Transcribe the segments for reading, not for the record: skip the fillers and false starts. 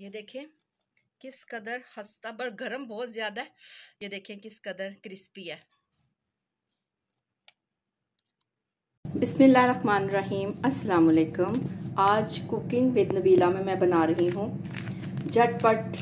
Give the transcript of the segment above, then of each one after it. ये देखें किस कदर खस्ता, पर गर्म बहुत ज़्यादा है। ये देखें किस कदर क्रिस्पी है। बिस्मिल्लाहिर्रहमानिर्रहीम, अस्सलाम वालेकुम। आज कुकिंग विद नबीला में मैं बना रही हूँ झटपट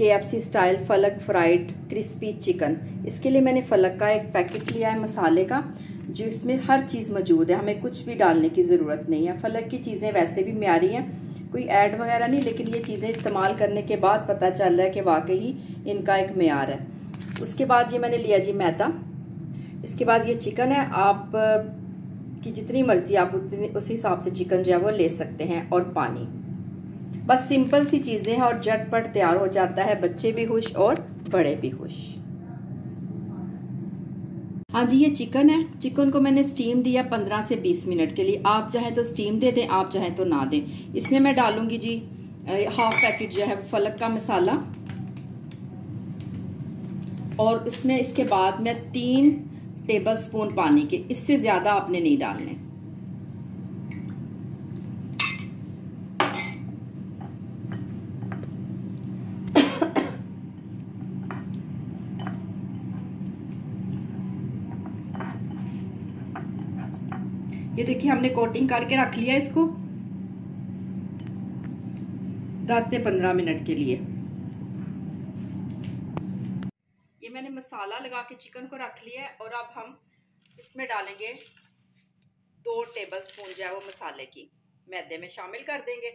KFC स्टाइल फलक फ्राइड क्रिस्पी चिकन। इसके लिए मैंने फलक का एक पैकेट लिया है मसाले का, जो इसमें हर चीज़ मौजूद है, हमें कुछ भी डालने की ज़रूरत नहीं है। फलक की चीज़ें वैसे भी म्यारी हैं, कोई ऐड वगैरह नहीं, लेकिन ये चीज़ें इस्तेमाल करने के बाद पता चल रहा है कि वाकई ही इनका एक मेयार है। उसके बाद ये मैंने लिया जी मैदा। इसके बाद ये चिकन है, आप कि जितनी मर्जी आप उतनी उस हिसाब से चिकन जो है वो ले सकते हैं, और पानी। बस सिंपल सी चीज़ें हैं और झटपट तैयार हो जाता है, बच्चे भी खुश और बड़े भी खुश। हाँ जी, ये चिकन है। चिकन को मैंने स्टीम दिया 15 से 20 मिनट के लिए। आप चाहें तो स्टीम दे दें, आप चाहें तो ना दें। इसमें मैं डालूंगी जी हाफ पैकेट जो है फलक का मसाला, और उसमें इसके बाद मैं 3 टेबलस्पून पानी के, इससे ज्यादा आपने नहीं डालने। ये देखिए हमने कोटिंग करके रख लिया इसको 10 से 15 मिनट के लिए। मैंने मसाला लगा के चिकन को रख लिया है, और अब हम इसमें डालेंगे 2 टेबलस्पून जो है वो मसाले की मैदे में शामिल कर देंगे।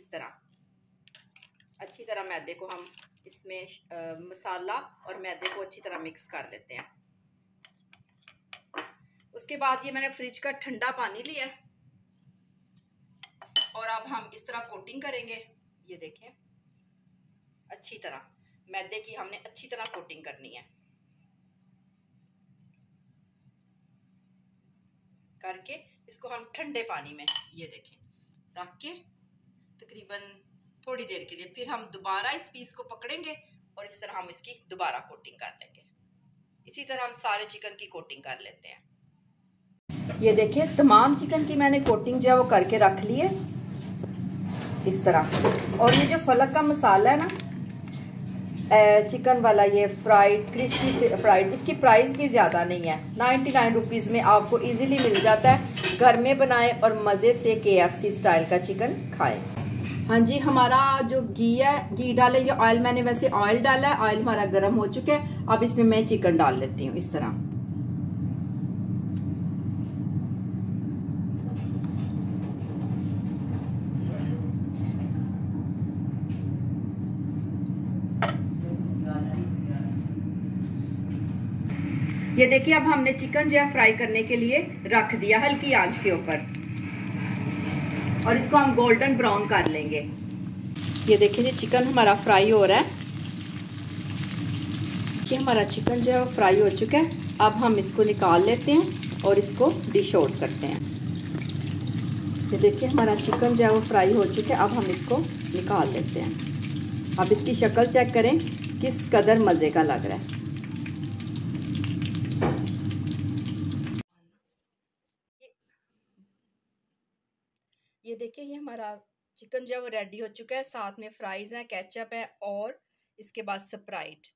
इस तरह अच्छी तरह मैदे को हम इसमें मसाला और मैदे को अच्छी तरह मिक्स कर लेते हैं। उसके बाद ये मैंने फ्रिज का ठंडा पानी लिया, और अब हम इस तरह कोटिंग करेंगे। ये देखें अच्छी तरह मैदे की हमने अच्छी तरह कोटिंग करनी है, करके इसको हम ठंडे पानी में ये देखें रख के तकरीबन थोड़ी देर के लिए, फिर हम दोबारा इस पीस को पकड़ेंगे और इस तरह हम इसकी दोबारा कोटिंग कर लेंगे। इसी तरह हम सारे चिकन की कोटिंग कर लेते हैं। ये देखिए तमाम चिकन की मैंने कोटिंग जो है वो करके रख ली है इस तरह। और ये जो फलक का मसाला है ना चिकन वाला, ये फ्राइड क्रिस्पी फ्राइड, इसकी प्राइस भी ज़्यादा नहीं है, 99 रुपीज़ में आपको इजीली मिल जाता है। घर में बनाएं और मज़े से KFC स्टाइल का चिकन खाएं। हाँ जी, हमारा जो घी है, घी डालें या ऑयल, मैंने वैसे ऑयल डाला है, ऑयल हमारा गर्म हो चुका है। अब इसमें मैं चिकन डाल लेती हूँ इस तरह। ये देखिए अब हमने चिकन जो है फ्राई करने के लिए रख दिया हल्की आंच के ऊपर, और इसको हम गोल्डन ब्राउन कर लेंगे। ये देखिए चिकन हमारा फ्राई हो रहा है। ये हमारा चिकन जो है फ्राई हो चुका है। अब हम इसको निकाल लेते हैं और इसको डिश आउट करते हैं। ये देखिए हमारा चिकन जो है वो फ्राई हो चुका है, अब हम इसको निकाल लेते हैं। अब इसकी शक्ल चेक करें किस कदर मज़े का लग रहा है। ये देखिए ये हमारा चिकन जो है वो रेडी हो चुका है। साथ में फ्राइज़ हैं, केचप है, और इसके बाद स्प्राइट।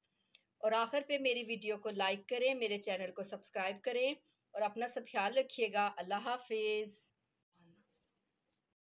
और आखिर पे मेरी वीडियो को लाइक करें, मेरे चैनल को सब्सक्राइब करें, और अपना सब ख्याल रखिएगा। अल्लाह हाफिज़।